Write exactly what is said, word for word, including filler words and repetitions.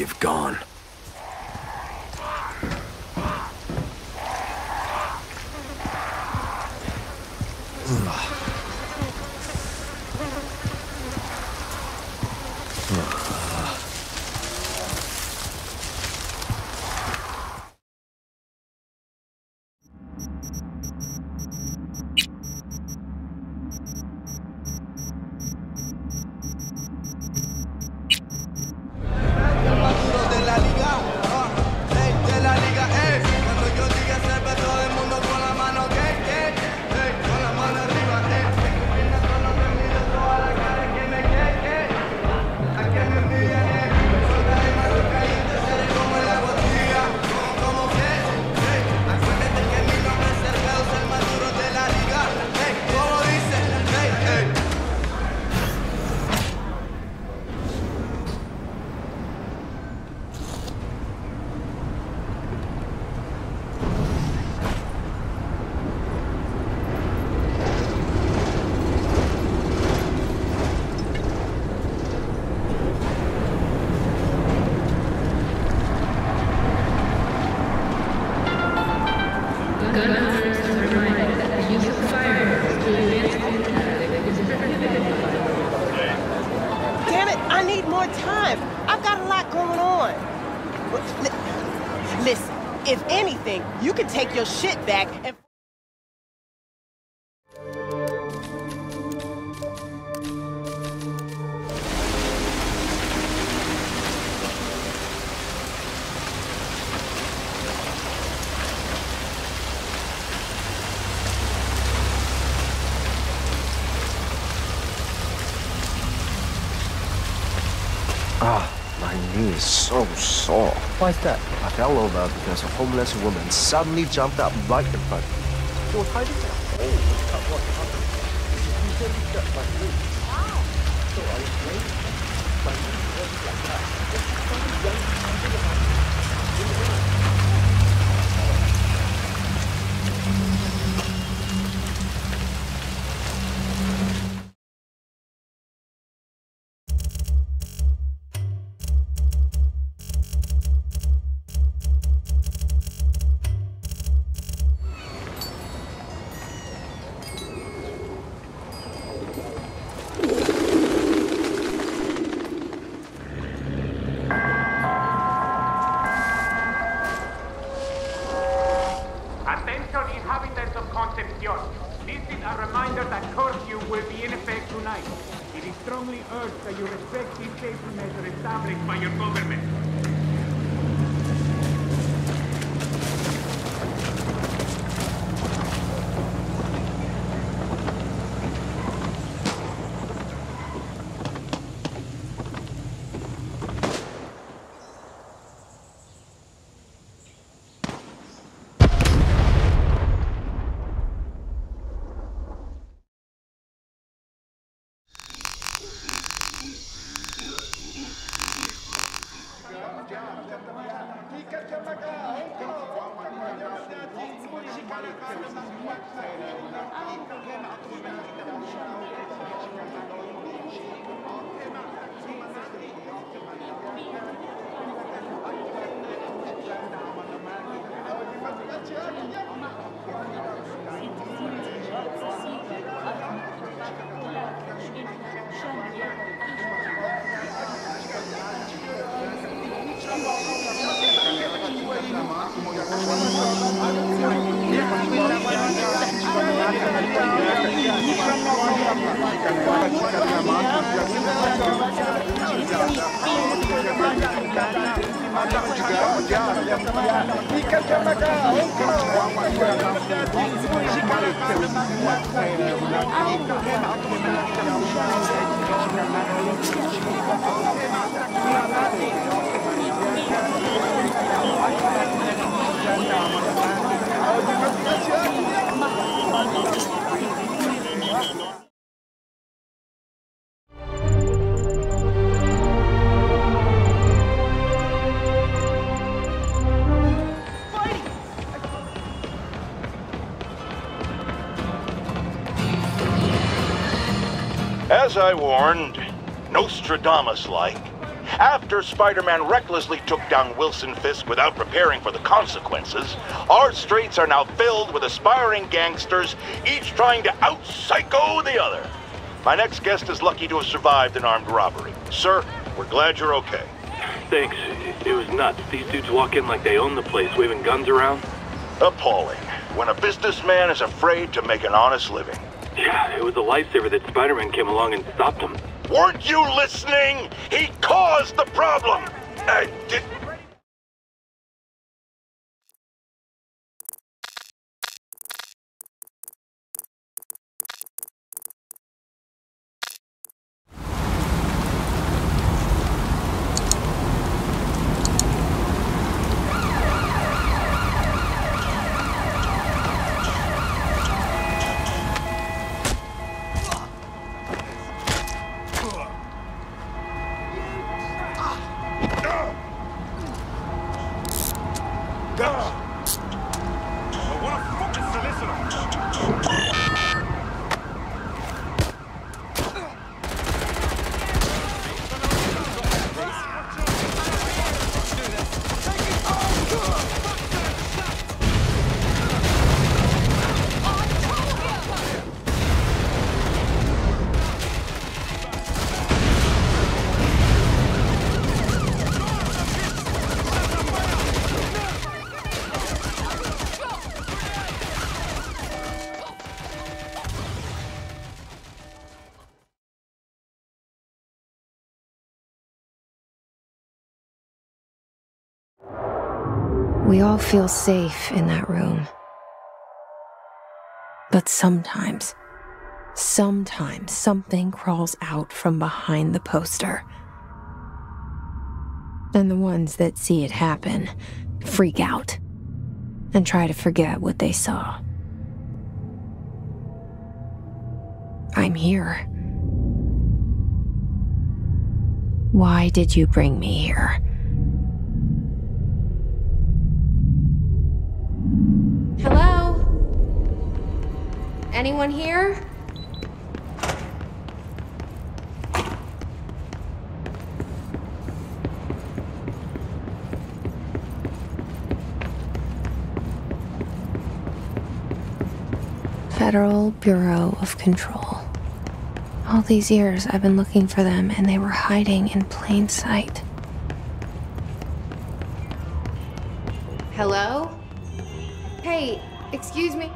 to have gone. Take your shit back and... Ah, my knee is so sore. Why is that? I fell over because a homeless woman suddenly jumped up right in front of me. As I warned, Nostradamus-like, after Spider-Man recklessly took down Wilson Fisk without preparing for the consequences, our streets are now filled with aspiring gangsters, each trying to out-psycho the other. My next guest is lucky to have survived an armed robbery. Sir, we're glad you're okay. Thanks. It was nuts. These dudes walk in like they own the place, waving guns around. Appalling. When a businessman is afraid to make an honest living. Yeah, it was a lifesaver that Spider-Man came along and stopped him. Weren't you listening? He caused the problem! I did... We all feel safe in that room. But sometimes, sometimes something crawls out from behind the poster. And the ones that see it happen freak out and try to forget what they saw. I'm here. Why did you bring me here? Hello? Anyone here? Federal Bureau of Control. All these years I've been looking for them, and they were hiding in plain sight. Hello? Hey, excuse me.